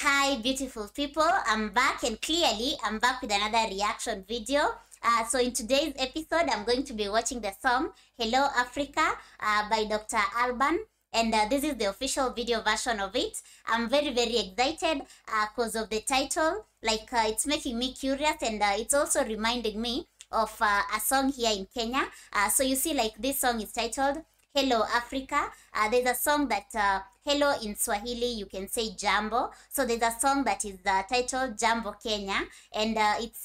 Hi beautiful people, I'm back, and clearly I'm back with another reaction video. So in today's episode I'm going to be watching the song Hello Africa by Dr. Alban, and this is the official video version of it. I'm very, very excited because of the title. Like it's making me curious, and it's also reminding me of a song here in Kenya. So you see, like, this song is titled Hello Africa. There's a song that hello in Swahili you can say jambo, so there's a song that is titled Jambo Kenya, and it's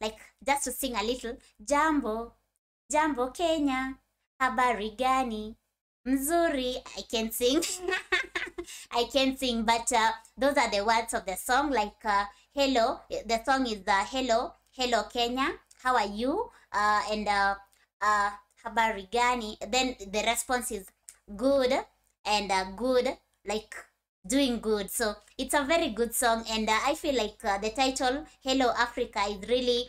like, just to sing a little, jambo jambo Kenya, habari gani, mzuri. I can sing I can sing, but those are the words of the song. Like hello, the song is hello Kenya, how are you, and habari gani. Then the response is good, and good, like doing good. So it's a very good song, and I feel like the title Hello Africa is really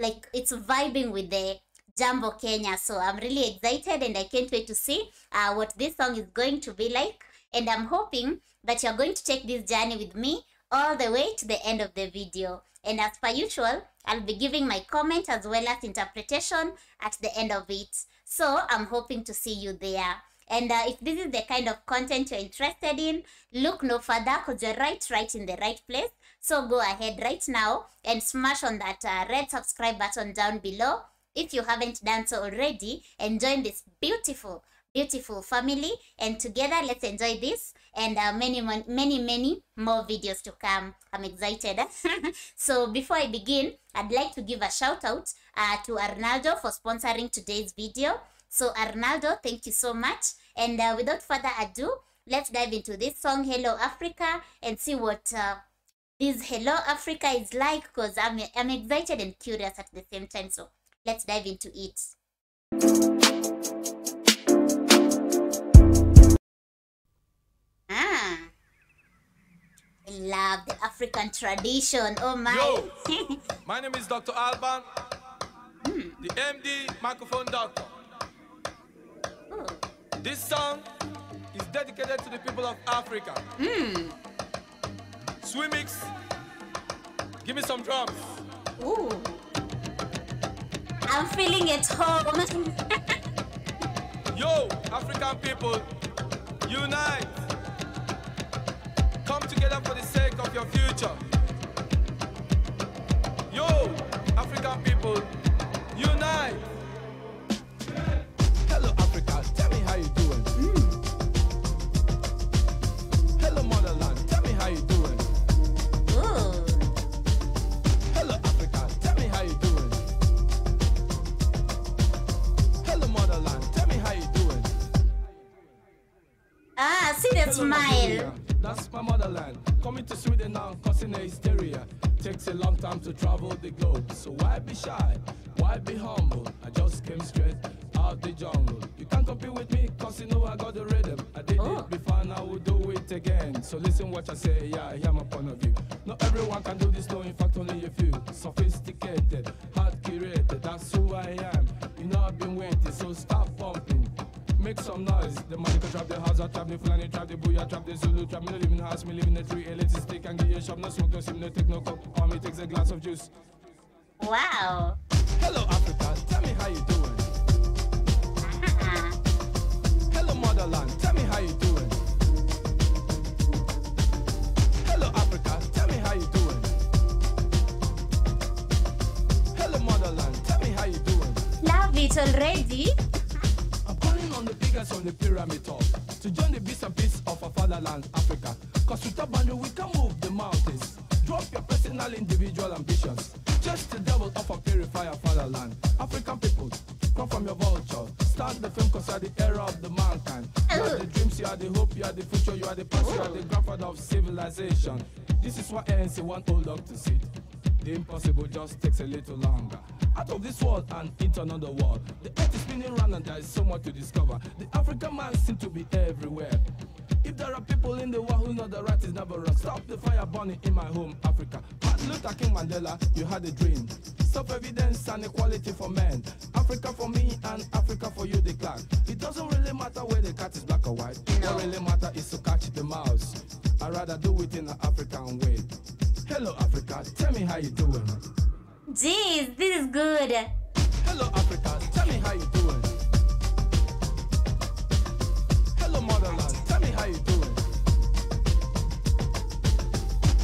like it's vibing with the Jambo Kenya. So I'm really excited, and I can't wait to see what this song is going to be like, and I'm hoping that you're going to take this journey with me all the way to the end of the video. And as per usual, I'll be giving my comment as well as interpretation at the end of it. So I'm hoping to see you there. And if this is the kind of content you're interested in, look no further, because you're right in the right place. So go ahead right now and smash on that red subscribe button down below if you haven't done so already, and join this beautiful family, and together let's enjoy this and many more videos to come. I'm excited. So before I begin, I'd like to give a shout out to Arnaldo for sponsoring today's video. So Arnaldo, thank you so much, and without further ado, let's dive into this song Hello Africa and see what this Hello Africa is like, because I'm excited and curious at the same time. So let's dive into it. I love the African tradition. Oh my. Yo, my name is Dr. Alban, the MD microphone doctor. Ooh. This song is dedicated to the people of Africa. Swimix, give me some drums. Ooh. I'm feeling at home. Yo, African people, unite. Come together for the sake of your future. Yo, African people, unite. Hello, Africa, tell me how you doing. Hello, motherland, tell me how you doing. Hello, Africa, tell me how you doing. Hello, motherland, tell me how you doing. Ah, see that smile. That's my motherland. Coming to Sweden now, causing a hysteria. Takes a long time to travel the globe. So why be shy? Why be humble? I just came straight out the jungle. You can't compete with me, cause you know I got the rhythm. I did it before and I will do it again. So listen what I say, yeah, I hear my point of view. Not everyone can do this, no, in fact only a few. Sophisticated, hard curated, that's who I am. You know I've been waiting, so stop pumping. Make some noise. The money can trap the house, I trap the Fulani, trap the Booyah, trap the Zulu, trap me, no living house, me living the tree, a little stick and give you a shop, no smoke, no sim, no take no cup, or me takes a glass of juice. Wow. Hello Africa, tell me how you doing. Hello motherland, tell me how you doing. Hello Africa, tell me how you doing. Hello motherland, tell me how you doing. Love it already. On the biggest on the pyramid top to join the bits and piece of our fatherland Africa, cause without boundary we can move the mountains. Drop your personal individual ambitions, just the devil of our purifier fatherland. African people, come from your vulture, start the film, cause you are the era of the mankind. You are the dreams, you are the hope, you are the future, you are the past, you are the grandfather of civilization. This is what ANC want old dog to see. The impossible just takes a little longer. Out of this world and into another world, the earth is spinning round and there is so much to discover. The African man seems to be everywhere. If there are people in the world who know the right is never wrong, stop the fire burning in my home, Africa. Martin Luther King, Mandela, you had a dream. Self-evidence and equality for men. Africa for me and Africa for you, they clap. It doesn't really matter where the cat is black or white. What really matters is to catch the mouse. I'd rather do it in the African way. Hello Africa, tell me how you doing. Jeez, this is good. Hello Africa, tell me how you doing. Hello motherland, tell me how you doing.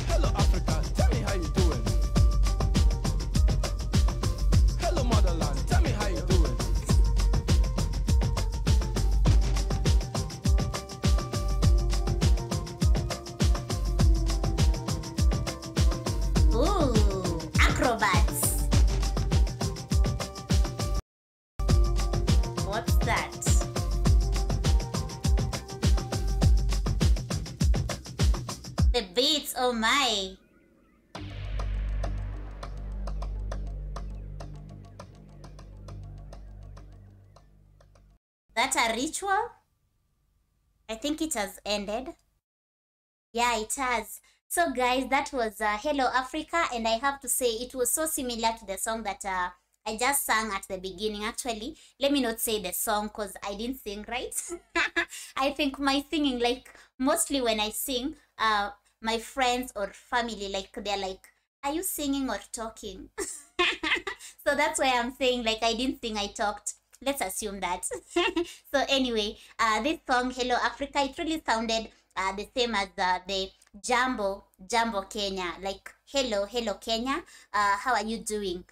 Hello Africa, tell me how you doing. Hello motherland, tell me how you doing. Ooh, acrobats. What's that? The beats, oh my. That a ritual? I think it has ended. Yeah, it has. So guys, that was Hello Africa, and I have to say it was so similar to the song that I just sang at the beginning. Actually, let me not say the song because I didn't sing right. I think my singing, like mostly when I sing, my friends or family, like they're like, are you singing or talking? So that's why I'm saying like I didn't sing, I talked. Let's assume that. So anyway, this song Hello Africa, it really sounded the same as the Jambo Kenya, like hello Kenya, how are you doing,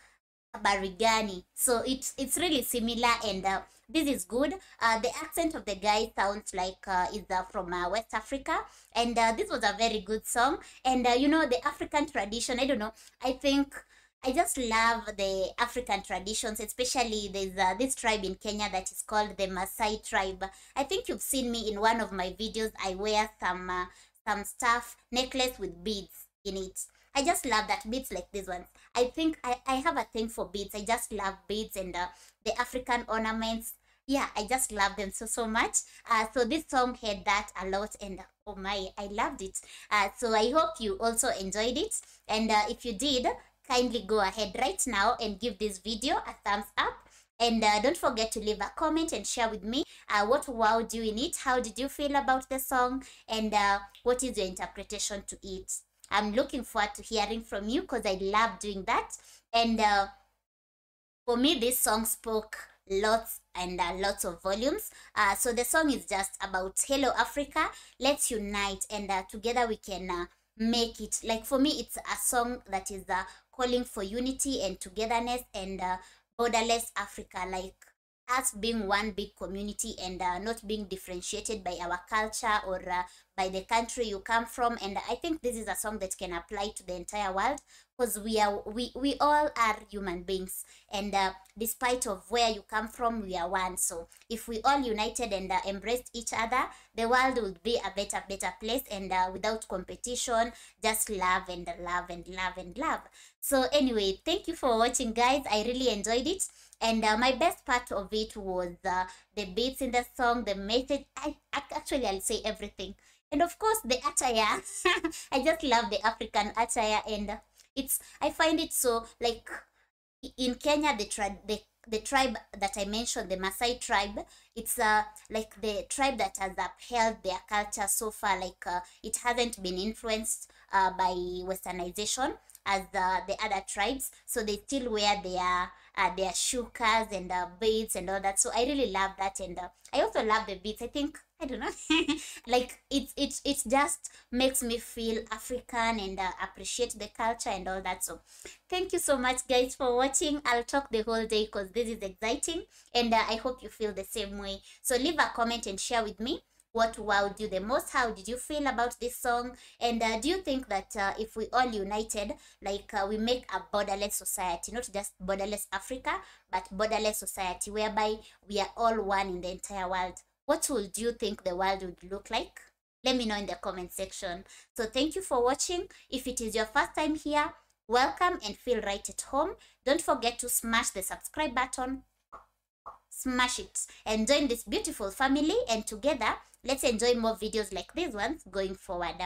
Barigani. So it's really similar, and this is good. The accent of the guy sounds like is from West Africa, and this was a very good song. And you know, the African tradition, I don't know, I think I just love the African traditions, especially there's this tribe in Kenya that is called the Maasai tribe. I think you've seen me in one of my videos. I wear some stuff, necklace with beads in it. I just love that, beads like these ones. I think I have a thing for beads. I just love beads and the African ornaments. Yeah, I just love them so much. So this song had that a lot, and oh my, I loved it. So I hope you also enjoyed it, and if you did, kindly go ahead right now and give this video a thumbs up, and don't forget to leave a comment and share with me what wowed you in it, how did you feel about the song, and what is your interpretation to it. I'm looking forward to hearing from you because I love doing that, and for me this song spoke lots and lots of volumes. So the song is just about Hello Africa, let's unite, and together we can make it. Like for me, it's a song that is calling for unity and togetherness and borderless Africa, like us being one big community and not being differentiated by our culture or by the country you come from. And I think this is a song that can apply to the entire world, because we all are human beings, and despite of where you come from, we are one. So if we all united and embraced each other, the world would be a better place, and without competition, just love and love and love and love. So anyway, thank you for watching guys, I really enjoyed it, and my best part of it was the beats in the song, the message. I'll say everything, and of course the attire. I just love the African attire, and I find it so, like in Kenya, the tribe that I mentioned, the Maasai tribe, it's like the tribe that has upheld their culture so far. Like it hasn't been influenced by westernization as the other tribes, so they still wear their shukas and beads and all that. So I really love that, and I also love the beads. I think, I don't know, like it just makes me feel African and appreciate the culture and all that. So thank you so much guys for watching. I'll talk the whole day because this is exciting, and I hope you feel the same way. So leave a comment and share with me what wowed you the most, how did you feel about this song, and do you think that if we all united, like we make a borderless society, not just borderless Africa, but borderless society whereby we are all one in the entire world, what would you think the world would look like? Let me know in the comment section. So thank you for watching. If it is your first time here, welcome and feel right at home. Don't forget to smash the subscribe button, smash it, and join this beautiful family, and together let's enjoy more videos like these ones going forward.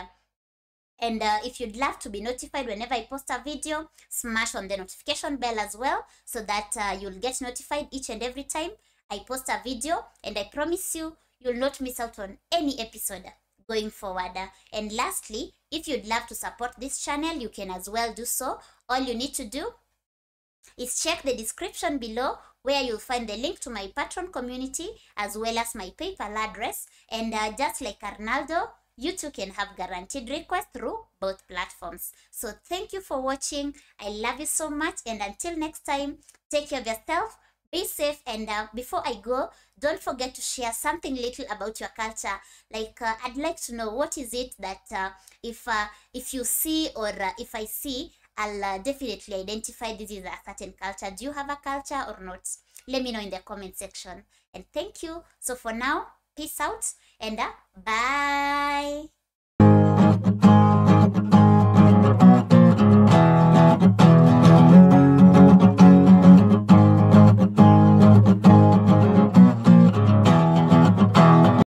And if you'd love to be notified whenever I post a video, smash on the notification bell as well, so that you'll get notified each and every time I post a video, and I promise you, you'll not miss out on any episode. going forward. And lastly, if you'd love to support this channel, you can as well do so. All you need to do is check the description below, where you'll find the link to my Patreon community as well as my PayPal address. And just like Arnaldo, you too can have guaranteed requests through both platforms. So thank you for watching. I love you so much. And until next time, take care of yourself. Be safe. And before I go, don't forget to share something little about your culture. Like I'd like to know what is it that if you see or if I see, I'll definitely identify this is a certain culture. Do you have a culture or not? Let me know in the comment section. And thank you. So for now, peace out and bye.